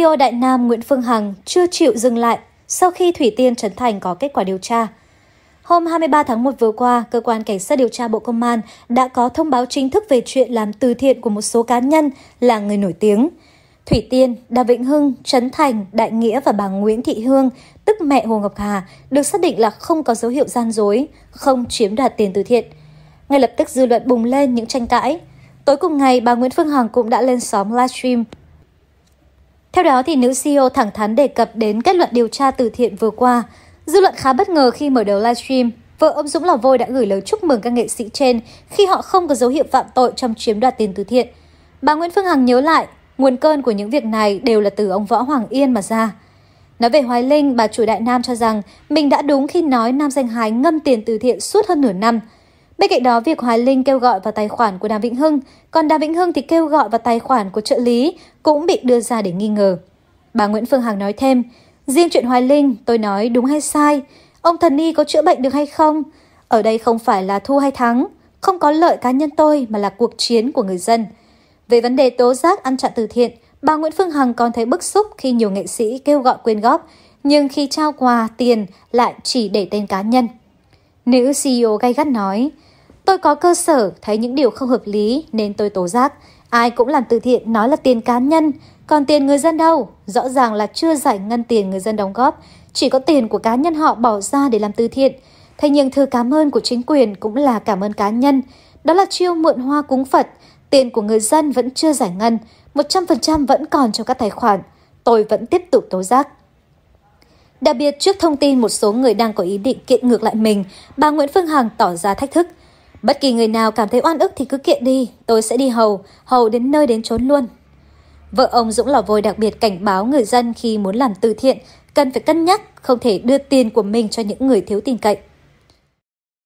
CEO Đại Nam Nguyễn Phương Hằng chưa chịu dừng lại sau khi Thủy Tiên Trấn Thành có kết quả điều tra. Hôm 23 tháng 1 vừa qua, Cơ quan Cảnh sát Điều tra Bộ Công an đã có thông báo chính thức về chuyện làm từ thiện của một số cá nhân là người nổi tiếng. Thủy Tiên, Đàm Vĩnh Hưng, Trấn Thành, Đại Nghĩa và bà Nguyễn Thị Hương, tức mẹ Hồ Ngọc Hà, được xác định là không có dấu hiệu gian dối, không chiếm đoạt tiền từ thiện. Ngay lập tức dư luận bùng lên những tranh cãi. Tối cùng ngày, bà Nguyễn Phương Hằng cũng đã lên sóng livestream. Theo đó, thì nữ CEO thẳng thắn đề cập đến kết luận điều tra từ thiện vừa qua. Dư luận khá bất ngờ khi mở đầu livestream, vợ ông Dũng Lò Vôi đã gửi lời chúc mừng các nghệ sĩ trên khi họ không có dấu hiệu phạm tội trong chiếm đoạt tiền từ thiện. Bà Nguyễn Phương Hằng nhớ lại, nguồn cơn của những việc này đều là từ ông Võ Hoàng Yên mà ra. Nói về Hoài Linh, bà chủ Đại Nam cho rằng mình đã đúng khi nói nam danh hái ngâm tiền từ thiện suốt hơn nửa năm. Bên cạnh đó, việc Hoài Linh kêu gọi vào tài khoản của Đàm Vĩnh Hưng, còn Đàm Vĩnh Hưng thì kêu gọi vào tài khoản của trợ lý cũng bị đưa ra để nghi ngờ. Bà Nguyễn Phương Hằng nói thêm, riêng chuyện Hoài Linh, tôi nói đúng hay sai? Ông Thần Ni có chữa bệnh được hay không? Ở đây không phải là thua hay thắng, không có lợi cá nhân tôi mà là cuộc chiến của người dân. Về vấn đề tố giác ăn chặn từ thiện, bà Nguyễn Phương Hằng còn thấy bức xúc khi nhiều nghệ sĩ kêu gọi quyên góp, nhưng khi trao quà, tiền lại chỉ để tên cá nhân. Nữ CEO gay gắt nói, tôi có cơ sở, thấy những điều không hợp lý nên tôi tố giác. Ai cũng làm từ thiện nói là tiền cá nhân, còn tiền người dân đâu? Rõ ràng là chưa giải ngân tiền người dân đóng góp, chỉ có tiền của cá nhân họ bỏ ra để làm từ thiện. Thế nhưng thư cảm ơn của chính quyền cũng là cảm ơn cá nhân. Đó là chiêu mượn hoa cúng Phật, tiền của người dân vẫn chưa giải ngân, 100% vẫn còn trong các tài khoản. Tôi vẫn tiếp tục tố giác. Đặc biệt trước thông tin một số người đang có ý định kiện ngược lại mình, bà Nguyễn Phương Hằng tỏ ra thách thức. Bất kỳ người nào cảm thấy oan ức thì cứ kiện đi, tôi sẽ đi hầu đến nơi đến chốn luôn. Vợ ông Dũng Lò Vôi đặc biệt cảnh báo người dân khi muốn làm từ thiện, cần phải cân nhắc, không thể đưa tiền của mình cho những người thiếu tin cậy.